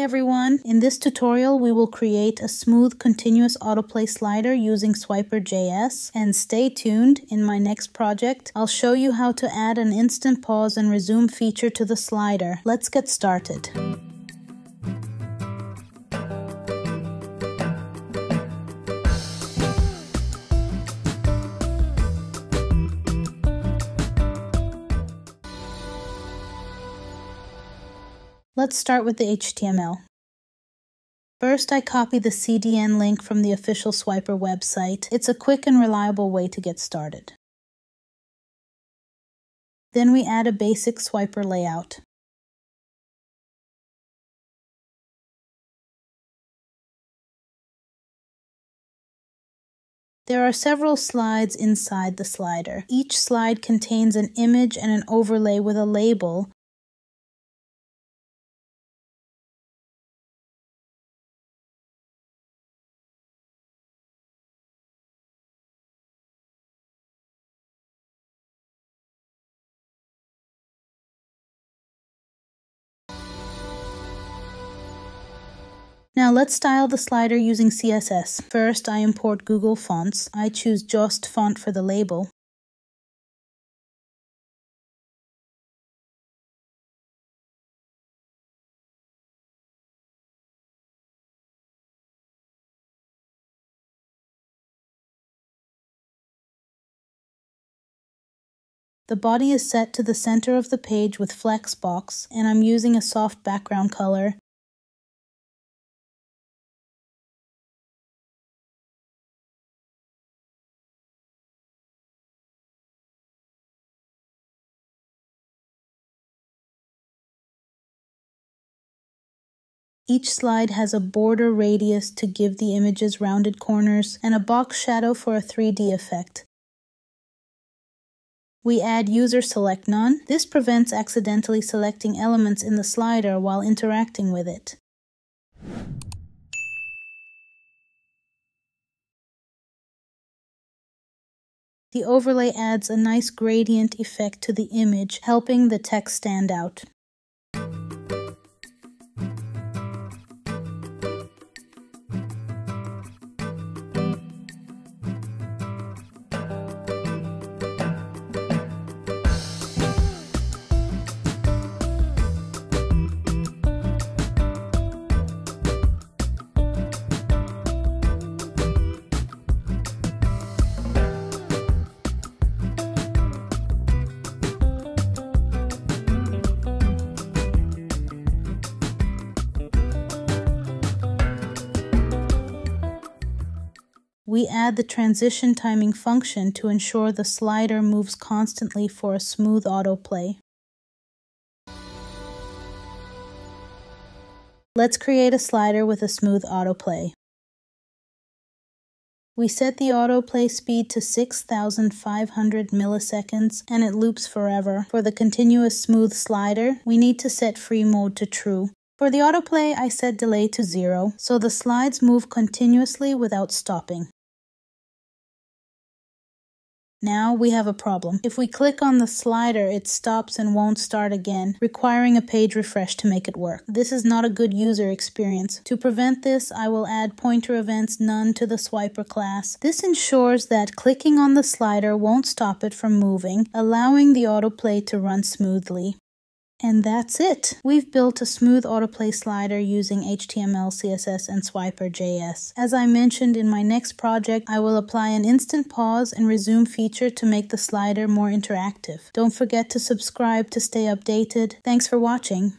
everyone! In this tutorial, we will create a smooth continuous autoplay slider using Swiper.js, and stay tuned. In my next project, I'll show you how to add an instant pause and resume feature to the slider. Let's get started. Let's start with the HTML. First, I copy the CDN link from the official Swiper website. It's a quick and reliable way to get started. Then we add a basic Swiper layout. There are several slides inside the slider. Each slide contains an image and an overlay with a label, Now let's style the slider using CSS. First, I import Google Fonts. I choose Jost font for the label. The body is set to the center of the page with flexbox, and I'm using a soft background color. Each slide has a border radius to give the images rounded corners and a box shadow for a 3D effect. We add user select none. This prevents accidentally selecting elements in the slider while interacting with it. The overlay adds a nice gradient effect to the image, helping the text stand out. We add the transition timing function to ensure the slider moves constantly for a smooth autoplay. Let's create a slider with a smooth autoplay. We set the autoplay speed to 6,500 milliseconds and it loops forever. For the continuous smooth slider, we need to set free mode to true. For the autoplay, I set delay to 0, so the slides move continuously without stopping. Now we have a problem. If we click on the slider, it stops and won't start again, requiring a page refresh to make it work. This is not a good user experience. To prevent this, I will add pointer events none to the Swiper class. This ensures that clicking on the slider won't stop it from moving, allowing the autoplay to run smoothly. And that's it! We've built a smooth autoplay slider using HTML, CSS, and Swiper.js. As I mentioned, in my next project, I will apply an instant pause and resume feature to make the slider more interactive. Don't forget to subscribe to stay updated. Thanks for watching!